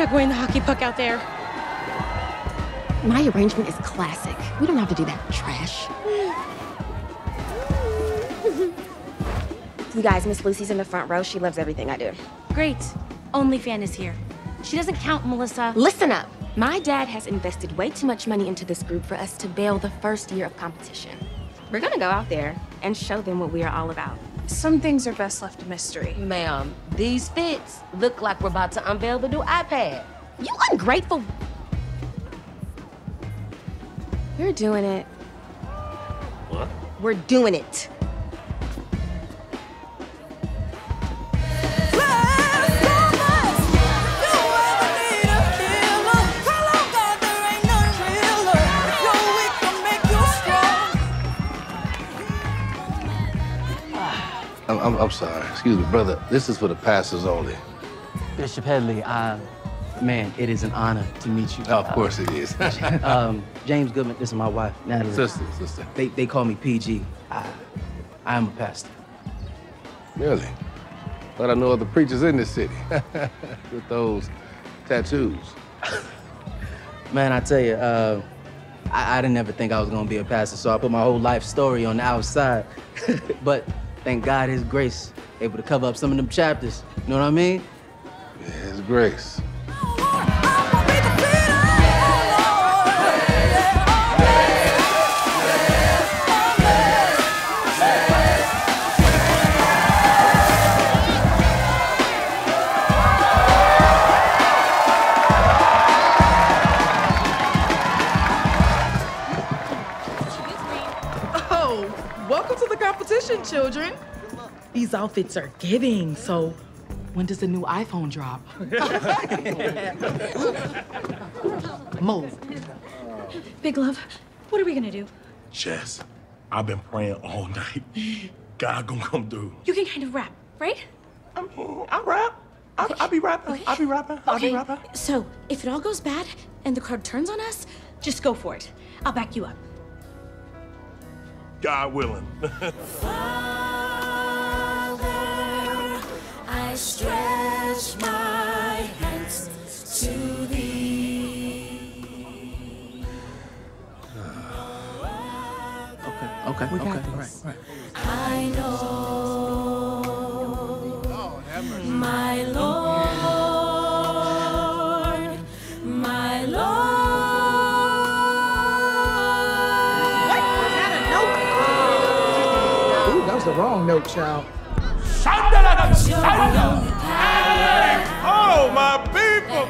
not going the hockey puck out there. My arrangement is classic. We don't have to do that trash. You guys, Miss Lucy's in the front row. She loves everything I do. Great. Only fan is here. She doesn't count, Melissa. Listen up. My dad has invested way too much money into this group for us to bail the first year of competition. We're gonna go out there and show them what we are all about. Some things are best left a mystery. Ma'am, these fits look like we're about to unveil the new iPad. You ungrateful. You're doing it. What? We're doing it. I'm sorry, excuse me, brother. This is for the pastors only. Bishop Headley, man, it is an honor to meet you. Oh, of course it is. James Goodman, this is my wife, Natalie. Sister. They call me PG. I am a pastor. Really? Thought I know other preachers in this city with those tattoos. Man, I tell you, I didn't ever think I was gonna be a pastor, so I put my whole life story on the outside, but. Thank God his grace, able to cover up some of them chapters. You know what I mean? Yeah, his grace. Children, these outfits are giving, so when does the new iPhone drop? Move. Big Love, what are we gonna do? Jess, I've been praying all night. God gonna come through. You can kind of rap, right? I rap. I'll be rapping. Okay. I'll be rapping. So, if it all goes bad and the crowd turns on us, just go for it. I'll back you up. God willing. Father, I stretch my hands to thee. Okay. All right. I know, my Lord, my Lord. The wrong note, child. Oh, my people.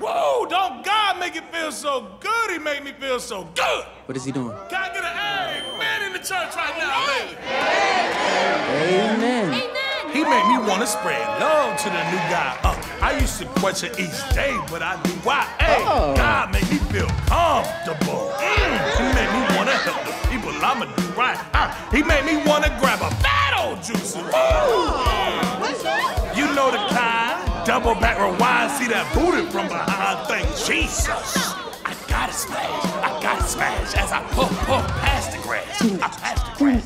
Whoa, don't God make it feel so good. He made me feel so good. What is he doing? Can I get an amen in the church right now, baby? Amen. Amen. He made me want to spread love to the new guy. I used to question each day, but I knew why. Hey, God made me feel comfortable. He made me want to help the people I'ma do right. He made me want to grab a fat old juice. You know the kind. Double back rewind. See that booty from behind. Thank Jesus. I gotta smash. As I puff past the grass.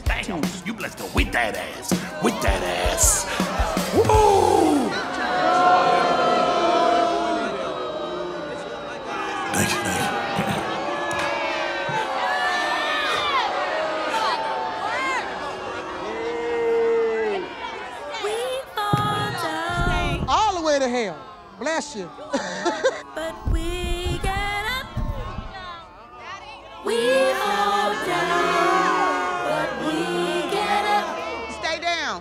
Damn, you blessed her with that ass. Woo! Thank you. To hell. Bless you. But we get up. We all down. But we get up. Stay down.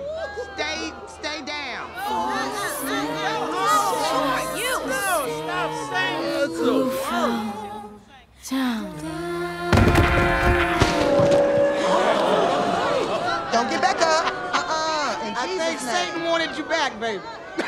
Stay down. You stop saying who fell down. Don't get back up. I think Satan wanted you back, baby.